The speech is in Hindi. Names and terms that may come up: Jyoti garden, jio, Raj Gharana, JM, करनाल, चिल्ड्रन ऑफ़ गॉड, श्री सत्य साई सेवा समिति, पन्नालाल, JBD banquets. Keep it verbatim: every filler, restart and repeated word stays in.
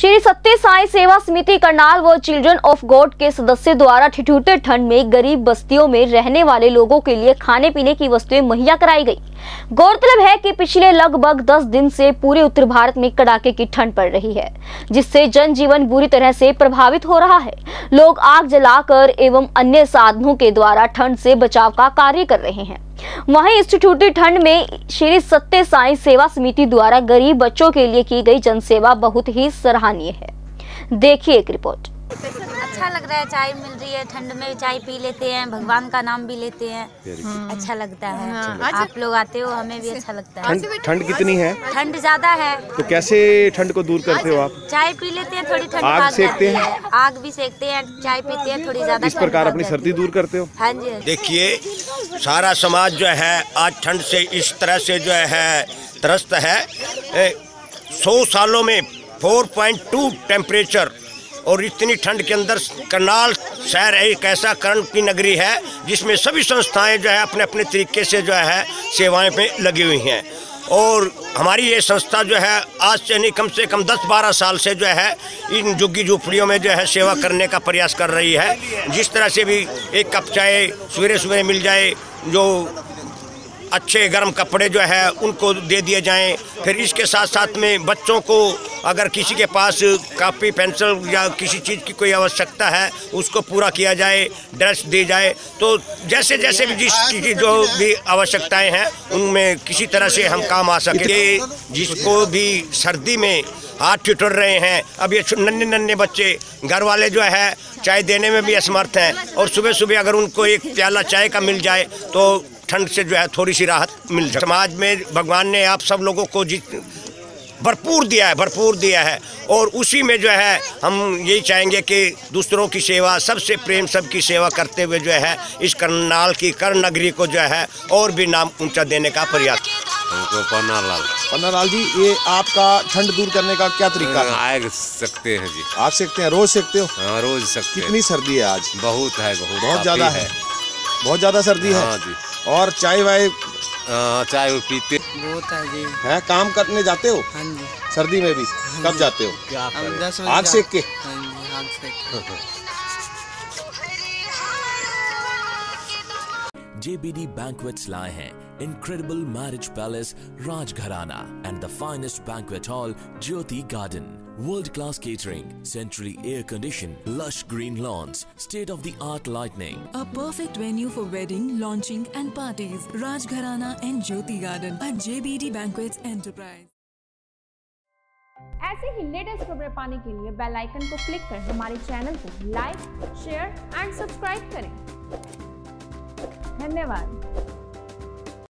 श्री सत्य साई सेवा समिति करनाल व चिल्ड्रन ऑफ़ गॉड के सदस्य द्वारा ठिठुरते ठंड में गरीब बस्तियों में रहने वाले लोगों के लिए खाने पीने की वस्तुएं मुहैया कराई गई। गौरतलब है कि पिछले लगभग दस दिन से पूरे उत्तर भारत में कड़ाके की ठंड पड़ रही है, जिससे जनजीवन बुरी तरह से प्रभावित हो रहा है। लोग आग जलाकर एवं अन्य साधनों के द्वारा ठंड से बचाव का कार्य कर रहे हैं। वहीं इस ठिठुरती ठंड में श्री सत्य साई सेवा समिति द्वारा गरीब बच्चों के लिए की गई जनसेवा बहुत ही सराहनीय है। देखिए एक रिपोर्ट। अच्छा लग रहा है, चाय मिल रही है, ठंड में चाय पी लेते हैं, भगवान का नाम भी लेते हैं, अच्छा लगता है। आप लोग आते हो, हमें भी अच्छा लगता है। ठंड कितनी है? ठंड ज्यादा है। तो कैसे ठंड को दूर करते हो आप? चाय पी लेते हैं, थोड़ी ठंड आग सेकते हैं, आग भी सेकते हैं, चाय पीते हैं, थोड़ी ज्यादा। इस प्रकार अपनी सर्दी दूर करते हो? हाँ जी। देखिए, सारा समाज जो है आज ठंड से इस तरह से जो है त्रस्त है। सौ सालों में फोर पॉइंट टू टेम्परेचर और इतनी ठंड के अंदर करनाल शहर एक ऐसा कर्म की नगरी है जिसमें सभी संस्थाएं जो है अपने अपने तरीके से जो है सेवाएं पे लगी हुई हैं। और हमारी ये संस्था जो है आज से नहीं, कम से कम दस बारह साल से जो है इन झुग्गी झोपड़ियों में जो है सेवा करने का प्रयास कर रही है। जिस तरह से भी एक कप चाय सवेरे सवेरे मिल जाए, जो अच्छे गर्म कपड़े जो है उनको दे दिए जाएं। फिर इसके साथ साथ में बच्चों को अगर किसी के पास कापी पेंसिल या किसी चीज़ की कोई आवश्यकता है उसको पूरा किया जाए, ड्रेस दी जाए। तो जैसे जैसे भी जिस की जो भी आवश्यकताएं हैं उनमें किसी तरह से हम काम आ सके। जिसको भी सर्दी में हाथ ठिठुर रहे हैं, अब ये नन्हे नन्हे बच्चे घर वाले जो है चाय देने में भी असमर्थ हैं, और सुबह सुबह अगर उनको एक प्याला चाय का मिल जाए तो ठंड से जो है थोड़ी सी राहत मिल जाए। समाज में भगवान ने आप सब लोगों को जित भरपूर दिया है, भरपूर दिया है, और उसी में जो है हम यही चाहेंगे कि दूसरों की सेवा, सबसे प्रेम, सबकी सेवा करते हुए जो है इस करनाल की कर्ण नगरी को जो है और भी नाम ऊंचा देने का प्रयास। पन्नालाल पन्नालाल जी, ये आपका ठंड दूर करने का क्या तरीका है? आग सकते हैं जी। आग सकते हैं? रोज सकते हो? हाँ, रोज सकते। कितनी सर्दी है आज? बहुत है, बहुत बहुत ज़्यादा है, बहुत ज़्यादा सर्दी है। हाँ जी। और चाय वाय चाय वो पीते बहुत है जी। हैं, काम करने जाते हो? हाँ जी। सर्दी में भी? कब जाते हो? आग सेक के? हाँ जी, आग सेक। जेबीडी बैंक्वेट्स लाए हैं incredible marriage palace Raj Gharana and the finest banquet hall Jyoti garden. World class catering, centrally air conditioned, lush green lawns, state of the art lighting. A perfect venue for wedding, launching and parties. Raj Gharana and Jyoti Garden at J B D Banquets Enterprise. ऐसे ही लेटेस्ट खबरें पाने के लिए बेल आइकन को क्लिक करें, हमारे चैनल को लाइक, शेयर एंड सब्सक्राइब करें। धन्यवाद।